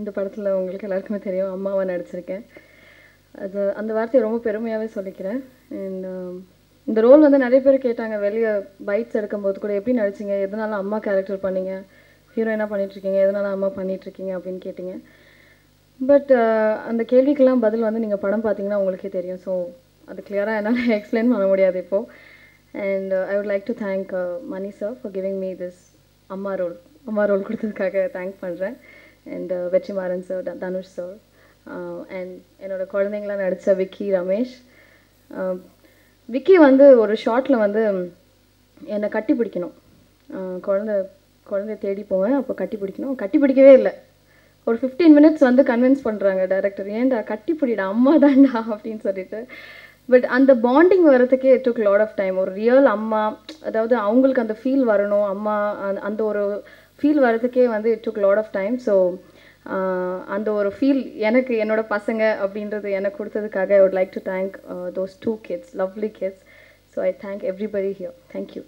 இந்த படத்துல உங்களுக்கு எல்லாருக்கும் தெரியும் அம்மாவா நடிச்சிருக்கேன் அது அந்த வார்த்தை ரொம்ப பெருமையாவே சொல்லிக்கிறேன் இந்த ரோல் வந்து நிறைய பேர் கேட்டாங்க வெளிய பைட்ஸ் எடுக்கும்போது கூட எப்படி நடிச்சீங்க எதனால அம்மா கரெக்டர் பண்ணீங்க ஹீரோயினா பண்ணிட்டு இருக்கீங்க எதனால அம்மா பண்ணிட்டு இருக்கீங்க அப்படினு கேட்டிங்க பட் அந்த கேள்விக்கெல்லாம் பதில் வந்து நீங்க படம் பாத்தீங்கன்னா உங்களுக்கே தெரியும் சோ அது கிளியரா என்னால எக்ஸ்பிளைன் பண்ண முடியாது இப்போ and I would like to thank Mani sir for giving me this amma role கொடுத்ததுக்காக thank பண்றேன் and Vechimaran sir Danush sir and என்னோட குழந்தைகளா நடிச்ச விக்கி ரமேஷ் விக்கி வந்து ஒரு ஷாட்ல வந்து என்ன கட்டி பிடிக்கணும் குழந்தை தேடி போவேன் அப்ப கட்டி பிடிக்கணும் கட்டி பிடிக்கவே இல்ல ஒரு 15 minutes வந்து கன்வின்ஸ் பண்றாங்க டைரக்டர் ஏன்டா கட்டி பிடிடா அம்மா தான்டா அப்படினு சொல்லிட்டு but அந்த bonding வரதுக்கு it took a lot of time ஒரு real அம்மா அதாவது அவங்களுக்கு அந்த feel வரணும் அம்மா அந்த ஒரு feel வரதுக்கே வந்து it took a lot of time so அந்த ஒரு feel எனக்கு என்னோட பசங்க அப்படின்றது எனக்கு கொடுத்ததுக்காக I would like to thank those two kids lovely kids so I thank everybody here thank you